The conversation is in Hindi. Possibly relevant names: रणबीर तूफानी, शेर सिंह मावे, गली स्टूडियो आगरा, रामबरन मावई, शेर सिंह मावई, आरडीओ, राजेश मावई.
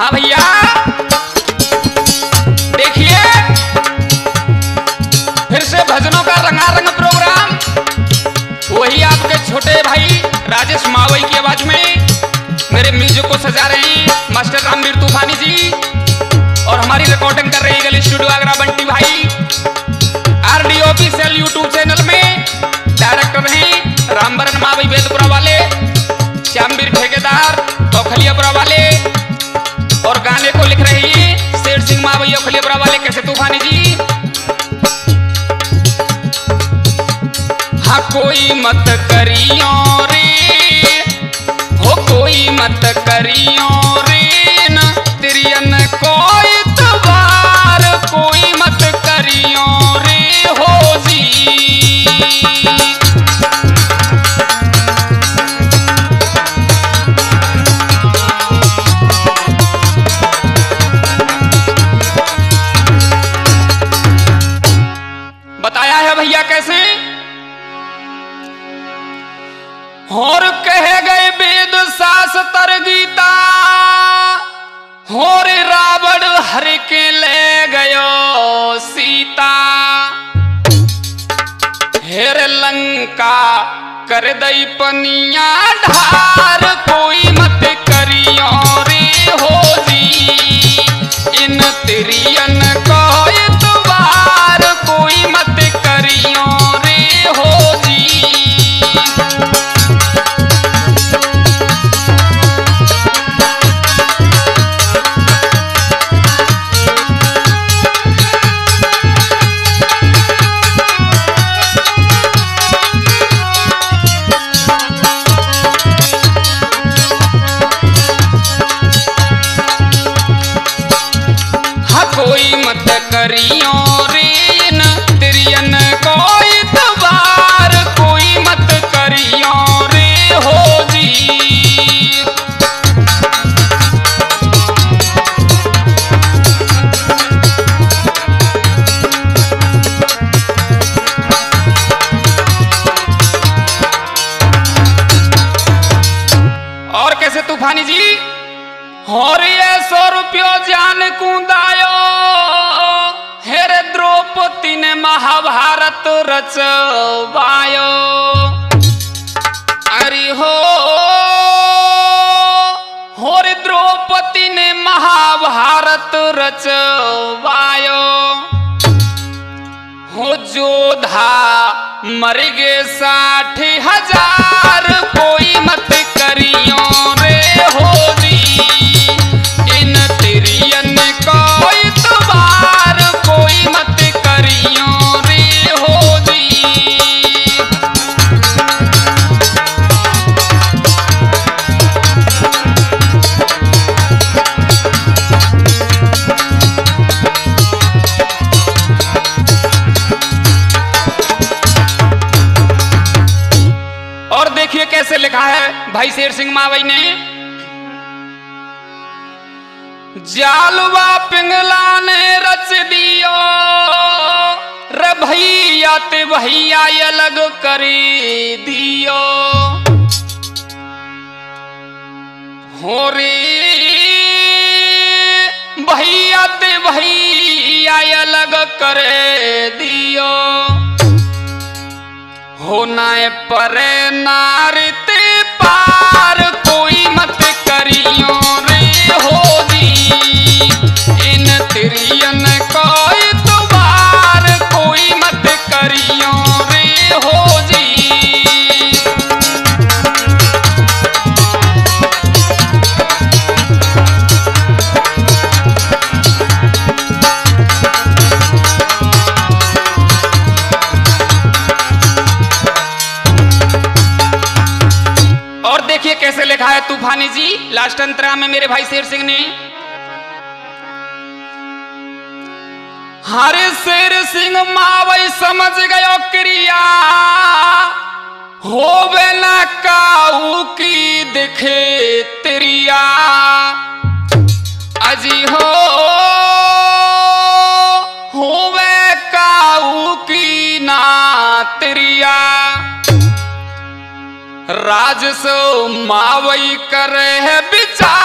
हाँ भैया देखिए फिर से भजनों का रंगारंग प्रोग्राम वही आपके छोटे भाई राजेश मावई की आवाज में मेरे म्यूजिक को सजा रहे हैं मास्टर रणबीर तूफानी जी और हमारी रिकॉर्डिंग कर रहे हैं गली स्टूडियो आगरा बंटी भाई आरडीओ ऑफिशियल यूट्यूब चैनल में डायरेक्टर हैं रामबरन मावई बेदपुरा वाले श्यामवीर ठेकेदार औखलियापुरा वाले और गाने को लिख रही हैं शेर सिंह मावे औखलियापुरा वाले कैसे तूफानी जी। हाँ कोई मत करियो रे हो कोई मत करियो रे ना तिरियन कोई तबार कोई मत करियो रे हो जी। बताया है भैया कैसे और कह गए वेद शास्त्र गीता और रावण हर के ले गयो सीता हेर लंका कर दई पनिया ढार कोई मत करियो रे हो जी इन तिरियन कोई तबार कोई मत करियो रे हो जी। तूफानी जी और ये 100 रुपये जान कूदायो हेरे द्रौपदी ने महाभारत रचवायो अरे हो रे द्रौपदी ने महाभारत रचवायो हो जोधा मर गए 60,000 कोई मत करियो रे हो जी इन तिरियन कोई तबार कोई मत करियो रे हो जी। और देखिए कैसे लिखा है भाई शेर सिंह मावई ने जालवा पिंगला ने रच दियो रे भैया ते भैया अलग करी दियो हो रे भैया ते भैया अलग करे दियो होना परे नारते पार कोई मत करियो रे हो इन तिरियन कोई तबार कोई मत करियो रे हो जी। और देखिए कैसे लिखा है तूफानी जी लास्ट अंतरा में मेरे भाई शेर सिंह ने हरे शेर सिंह मावई समझ गयो क्रिया होवे ना काऊ की दिखे त्रिया अजी होवे काऊ की ना त्रिया राजेश मावई करे है विचार